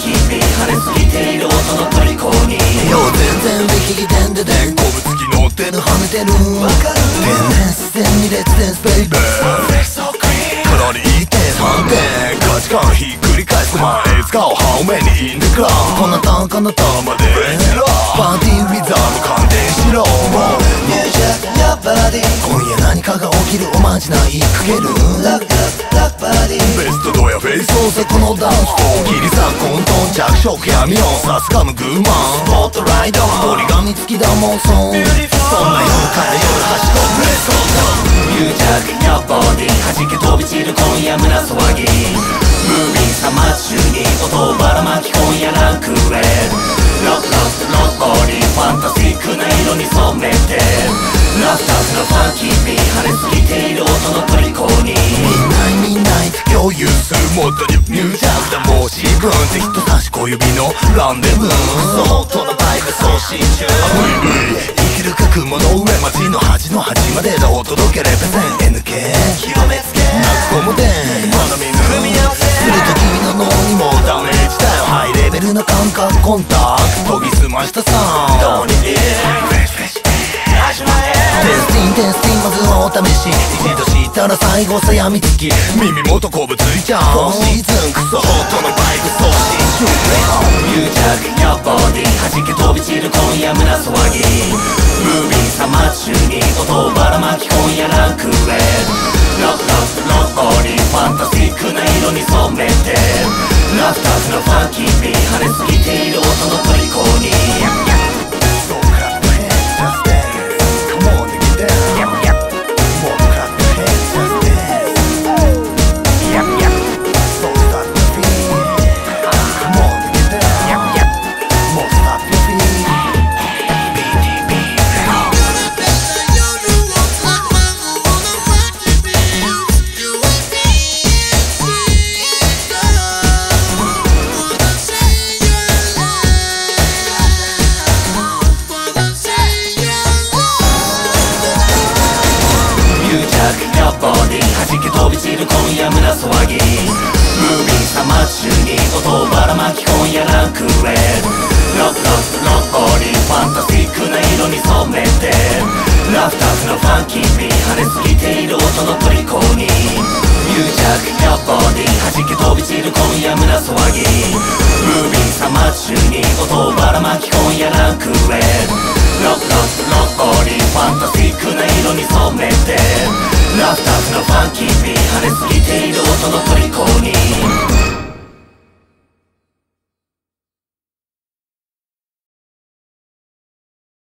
君跳ねすぎている音の虜によう全然力点で電光ぶつき乗ってるはめてるわかる天然視線にレッツデンスベイベー体にいて3点価値観ひっくり返すマンいつかをハウメにインデクラこの単価の玉でパーティーウィザード完全しろ NEW JACK UR BODY 今夜何かが起きるおまじないかけるラックラックバディベストドやフェイス創作のダンスフォーギリさ混沌着色闇をさすかむグーマンスポットライド折り紙付きだ妄想そんな夜から夜走ろうブレスト NEW JACK UR BODY 弾け飛び散る今夜胸騒ぎムービーさ街中に音をばらまき今夜ランクレッドロックロックロックボディファンタスティックな色に染めてラフターズのファンキービー跳ねすぎている音の虜にみんなに共有するもっとニュージャックだもう自分で人差し小指のランデブー相当なバイブ送信中生きる覚悟の上街の端の端までお届けレペゼン NK 広めつけ泣く子もでまだ見ぬ組み合わせすると君の脳にもダメージだよハイレベルな感覚コンタクト研ぎ澄ましたさどうにいい始まれデスティンまずはお試し一度知ったら最後さやみつき耳元こぶついちゃう今シーズンクソホットのバイブ送信中 NEW JACK UR BODY 弾け飛び散る今夜胸騒ぎムービーさ街中に音をばらまき今夜ランクレッドロックロックロックボディファンタスティックな色に染めてラフターズのファンキービー跳ねすぎている音の虜に音をばらまき今夜ランクレッドロックロックロックボディファンタスティックな色に染めてラフターズのファンキービー跳ねすぎている音の虜に NEW JACK UR BODY 弾け飛び散る今夜胸騒ぎムービーさ街中に音をばらまき今夜ランクレッドロックロックロックボディファンタスティックな色に染めてラフターズのファンキービー